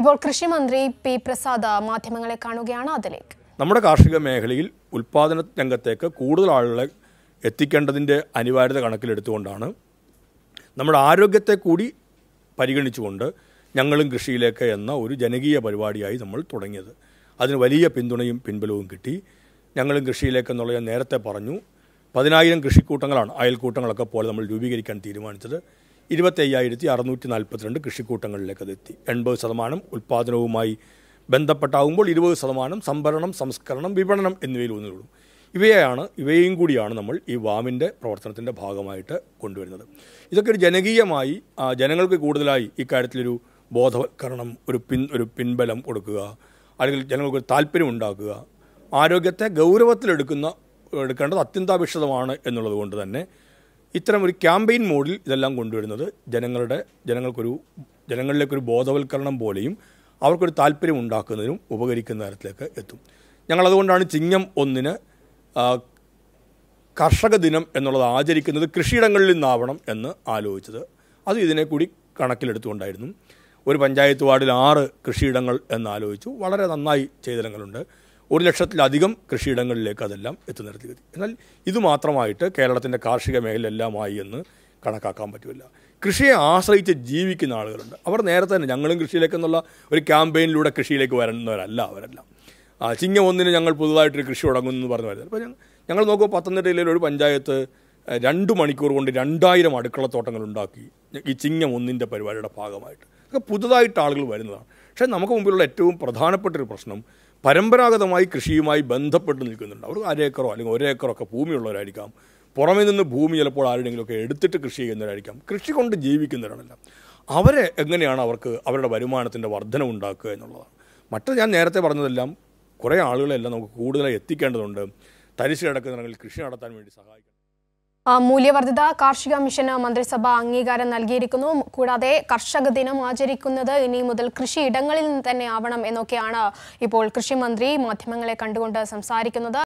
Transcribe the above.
ഇപ്പോൾ കൃഷി മന്ത്രി പി പ്രസാദ് മാധ്യമങ്ങളെ കാണുകയാണ്. അതിലേക്ക് നമ്മുടെ കാർഷിക മേഖലയിൽ ഉൽപാദന രംഗത്തേക്ക് കൂടുതൽ ആളുകളെ എത്തിക്കേണ്ടതിൻ്റെ അനിവാര്യത കണക്കിലെടുത്തുകൊണ്ടാണ് നമ്മുടെ ആരോഗ്യത്തെ കൂടി പരിഗണിച്ചുകൊണ്ട് ഞങ്ങളും കൃഷിയിലേക്ക് എന്ന ഒരു ജനകീയ പരിപാടിയായി നമ്മൾ തുടങ്ങിയത്. അതിന് വലിയ പിന്തുണയും പിൻബലവും കിട്ടി. ഞങ്ങളും കൃഷിയിലേക്ക് എന്നുള്ള ഞാൻ നേരത്തെ പറഞ്ഞു, 10,000 കൃഷിക്കൂട്ടങ്ങളാണ് അയൽക്കൂട്ടങ്ങളൊക്കെ പോലെ നമ്മൾ രൂപീകരിക്കാൻ തീരുമാനിച്ചത്. 25,642 കൃഷിക്കൂട്ടങ്ങളിലേക്ക് അതെത്തി. 80% ഉൽപ്പാദനവുമായി ബന്ധപ്പെട്ടാകുമ്പോൾ 20% സംഭരണം, സംസ്കരണം, വിപണനം എന്നിവയിൽ ഊന്നിടും. ഇവയെയും കൂടിയാണ് നമ്മൾ ഈ വാമിൻ്റെ പ്രവർത്തനത്തിൻ്റെ ഭാഗമായിട്ട് കൊണ്ടുവരുന്നത്. ഇതൊക്കെ ഒരു ജനകീയമായി ജനങ്ങൾക്ക് കൂടുതലായി ഇക്കാര്യത്തിലൊരു ബോധവൽക്കരണം, ഒരു പിൻബലം കൊടുക്കുക, അല്ലെങ്കിൽ ജനങ്ങൾക്ക് ഒരു താല്പര്യം ഉണ്ടാക്കുക, ആരോഗ്യത്തെ ഗൗരവത്തിലെടുക്കേണ്ടത് അത്യന്താപേക്ഷിതമാണ് എന്നുള്ളത് കൊണ്ട് തന്നെ ഇത്തരം ഒരു ക്യാമ്പയിൻ മോഡിൽ ഇതെല്ലാം കൊണ്ടുവരുന്നത് ജനങ്ങളിലേക്കൊരു ബോധവൽക്കരണം പോലെയും അവർക്കൊരു താല്പര്യം ഉണ്ടാക്കുന്നതിനും ഉപകരിക്കുന്ന തരത്തിലേക്ക് എത്തും. ഞങ്ങളതുകൊണ്ടാണ് ചിങ്ങം 1-ന് കർഷക ദിനം എന്നുള്ളത് ആചരിക്കുന്നത് കൃഷിയിടങ്ങളിൽ നിന്നാവണം എന്ന് ആലോചിച്ചത്. അത് ഇതിനെ കൂടി കണക്കിലെടുത്തുകൊണ്ടായിരുന്നു. ഒരു പഞ്ചായത്ത് വാർഡിൽ 6 കൃഷിയിടങ്ങൾ എന്നാലോചിച്ചു. വളരെ നന്നായി ചെയ്തിടങ്ങളുണ്ട്. 100,000-ലധികം കൃഷിയിടങ്ങളിലേക്ക് അതെല്ലാം എത്തുന്നിടത്ത് എത്തി. എന്നാൽ ഇത് മാത്രമായിട്ട് കേരളത്തിൻ്റെ കാർഷിക മേഖല എല്ലാമായി എന്ന് കണക്കാക്കാൻ പറ്റില്ല. കൃഷിയെ ആശ്രയിച്ച് ജീവിക്കുന്ന ആളുകളുണ്ട്. അവർ നേരത്തെ തന്നെ ഞങ്ങളും കൃഷിയിലേക്കെന്നുള്ള ഒരു ക്യാമ്പയിനിലൂടെ കൃഷിയിലേക്ക് വരുന്നവരല്ല. അവരെല്ലാം ചിങ്ങം 1-ന് ഞങ്ങൾ പുതുതായിട്ടൊരു കൃഷി തുടങ്ങുമെന്ന് പറഞ്ഞു വരുന്നത്. അപ്പോൾ ഞങ്ങൾ നോക്കുമ്പോൾ പത്തനംതിട്ടയിലെ ഒരു പഞ്ചായത്ത് 2 മണിക്കൂർ കൊണ്ട് 2000 അടുക്കളത്തോട്ടങ്ങൾ ഉണ്ടാക്കി ഈ ചിങ്ങം 1-ൻ്റെ പരിപാടിയുടെ ഭാഗമായിട്ട്. അതൊക്കെ പുതുതായിട്ട് ആളുകൾ വരുന്നതാണ്. പക്ഷേ നമുക്ക് മുമ്പിലുള്ള ഏറ്റവും പ്രധാനപ്പെട്ടൊരു പ്രശ്നം പരമ്പരാഗതമായി കൃഷിയുമായി ബന്ധപ്പെട്ട് നിൽക്കുന്നുണ്ട്. അവർ 1 ഏക്കറോ അല്ലെങ്കിൽ 1 ഏക്കറോ ഒക്കെ ഭൂമിയുള്ളവരായിരിക്കാം. പുറമേ നിന്ന് ഭൂമി ചിലപ്പോൾ ആരുടെയെങ്കിലുമൊക്കെ എടുത്തിട്ട് കൃഷി ചെയ്യുന്നവരായിരിക്കാം. കൃഷി കൊണ്ട് ജീവിക്കുന്നവരാണല്ലോ. അവരെ എങ്ങനെയാണ് അവരുടെ വരുമാനത്തിൻ്റെ വർധനമുണ്ടാക്കുക എന്നുള്ളതാണ്. മറ്റത് ഞാൻ നേരത്തെ പറഞ്ഞതെല്ലാം കുറേ ആളുകളെല്ലാം നമുക്ക് കൂടുതലായി എത്തിക്കേണ്ടതുണ്ട്. തരിശു കിടക്കുന്നവരിൽ കൃഷി നടത്താൻ വേണ്ടി സഹായിക്കണം. മൂല്യവർദ്ധിത കാർഷിക മിഷന് മന്ത്രിസഭ അംഗീകാരം നൽകിയിരിക്കുന്നു. കൂടാതെ കർഷക ദിനം ആചരിക്കുന്നത് ഇനി മുതൽ കൃഷിയിടങ്ങളിൽ തന്നെ ആവണം എന്നൊക്കെയാണ് ഇപ്പോൾ കൃഷിമന്ത്രി മാധ്യമങ്ങളെ കണ്ടുകൊണ്ട് സംസാരിക്കുന്നത്.